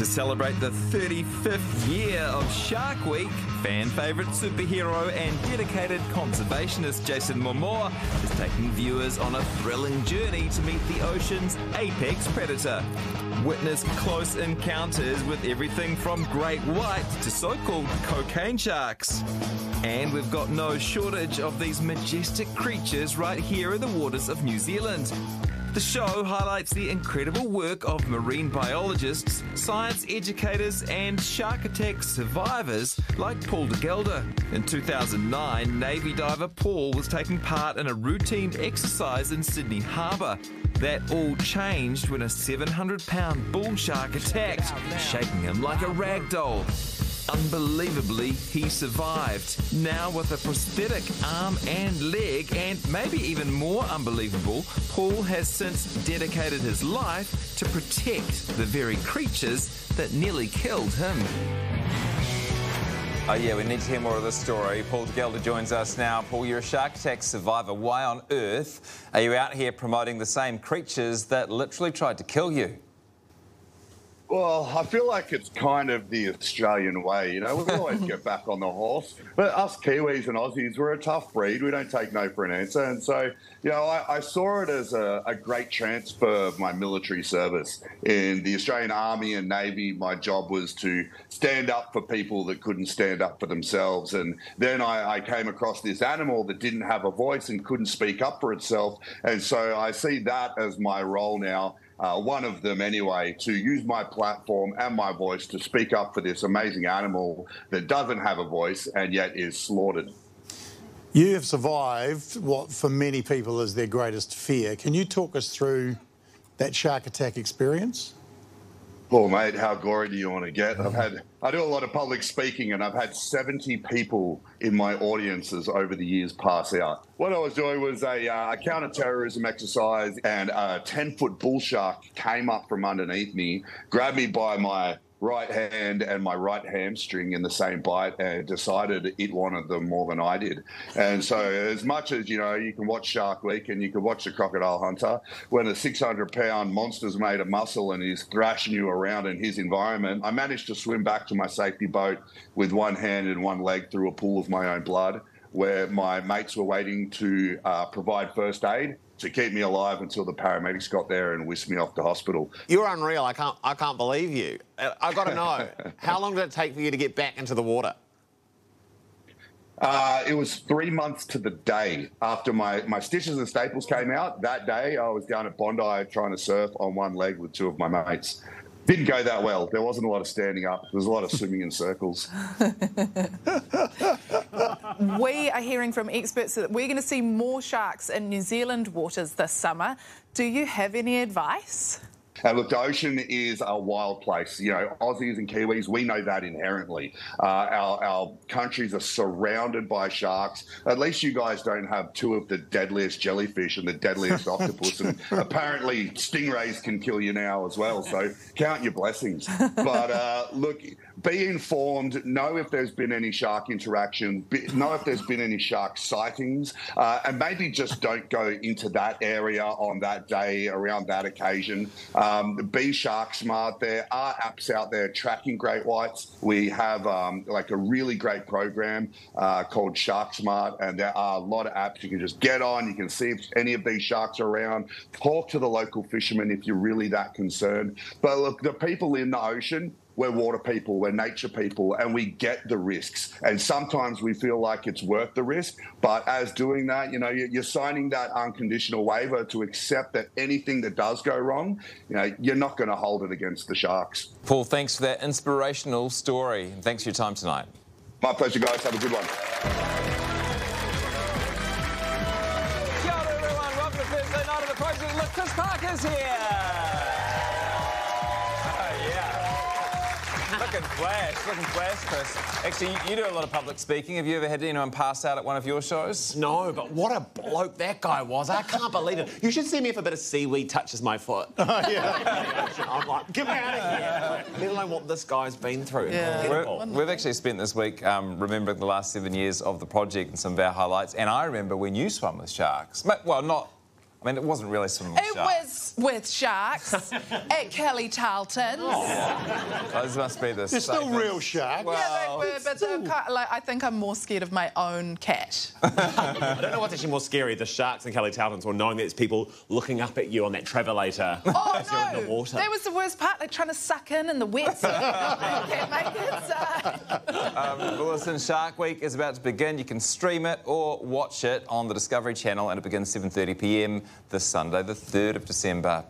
To celebrate the 35th year of Shark Week, fan favourite superhero and dedicated conservationist Jason Momoa is taking viewers on a thrilling journey to meet the ocean's apex predator. Witness close encounters with everything from great whites to so-called cocaine sharks. And we've got no shortage of these majestic creatures right here in the waters of New Zealand. The show highlights the incredible work of marine biologists, science educators and shark attack survivors like Paul DeGelder. In 2009, Navy diver Paul was taking part in a routine exercise in Sydney Harbour. That all changed when a 700-pound bull shark attacked, shaking him like a ragdoll. Unbelievably, he survived. Now with a prosthetic arm and leg, and maybe even more unbelievable, Paul has since dedicated his life to protect the very creatures that nearly killed him. Oh yeah, we need to hear more of this story. Paul DeGelder joins us now. Paul, you're a shark attack survivor. Why on earth are you out here promoting the same creatures that literally tried to kill you? Well, I feel like it's kind of the Australian way, you know, we always get back on the horse. But us Kiwis and Aussies, we're a tough breed. We don't take no for an answer. And so, you know, I saw it as a great chance for my military service. In the Australian Army and Navy, my job was to stand up for people that couldn't stand up for themselves. And then I came across this animal that didn't have a voice and couldn't speak up for itself. And so I see that as my role now. One of them anyway, to use my platform and my voice to speak up for this amazing animal that doesn't have a voice and yet is slaughtered. You have survived what for many people is their greatest fear. Can you talk us through that shark attack experience? Oh, mate, how gory do you want to get? I do a lot of public speaking, and I've had 70 people in my audiences over the years pass out. What I was doing was a counter-terrorism exercise, and a 10-foot bull shark came up from underneath me, grabbed me by my right hand and my right hamstring in the same bite, and decided it wanted them more than I did. And so as much as, you know, you can watch Shark Week and you can watch The Crocodile Hunter, when a 600-pound monster's made of muscle and he's thrashing you around in his environment, I managed to swim back to my safety boat with one hand and one leg through a pool of my own blood, where my mates were waiting to provide first aid to keep me alive until the paramedics got there and whisked me off to hospital. You're unreal. I can't believe you. I've got to know, how long did it take for you to get back into the water? It was 3 months to the day after my stitches and staples came out. That day, I was down at Bondi trying to surf on one leg with two of my mates. Didn't go that well. There wasn't a lot of standing up. There was a lot of swimming in circles. We are hearing from experts that we're going to see more sharks in New Zealand waters this summer. Do you have any advice? Look, the ocean is a wild place. You know, Aussies and Kiwis, we know that inherently. Our countries are surrounded by sharks. At least you guys don't have two of the deadliest jellyfish and the deadliest octopus. And apparently stingrays can kill you now as well. So count your blessings. But look, be informed. Know if there's been any shark interaction. Know if there's been any shark sightings. And maybe just don't go into that area on that day, around that occasion. Be Shark Smart. There are apps out there tracking great whites. We have like a really great program called Shark Smart, and there are a lot of apps you can just get on. You can see if any of these sharks are around. Talk to the local fishermen if you're really that concerned. But look, the people in the ocean, we're water people, we're nature people, and we get the risks. And sometimes we feel like it's worth the risk, but as doing that, you know, you're signing that unconditional waiver to accept that anything that does go wrong, you know, you're not going to hold it against the sharks. Paul, thanks for that inspirational story. And thanks for your time tonight. My pleasure, guys. Have a good one. Kia ora, everyone. Welcome to Thursday night of the project. Look, Chris Parker's here. Looking flash, Chris. Actually, you do a lot of public speaking. Have you ever had anyone pass out at one of your shows? No, but what a bloke that guy was. I can't believe it. You should see me if a bit of seaweed touches my foot. Oh, yeah. I'm like, get me out of here. Let alone what this guy's been through. Yeah. We've actually spent this week remembering the last 7 years of the project and some of our highlights. And I remember when you swam with sharks. Well, not I mean, it wasn't really swimming with sharks. It was with sharks at Kelly Tarleton's. Oh. Yeah. Those must be the safest. They're still real sharks. Well, yeah, they were, but they're kind of, like, I think I'm more scared of my own cat. I don't know what's actually more scary, the sharks in Kelly Tarleton's or knowing that it's people looking up at you on that travelator as you're in the water. That was the worst part, like trying to suck in the wet so can't make it inside. Well, listen, Shark Week is about to begin. You can stream it or watch it on the Discovery Channel and it begins 7:30pm. This Sunday, the 3rd of December.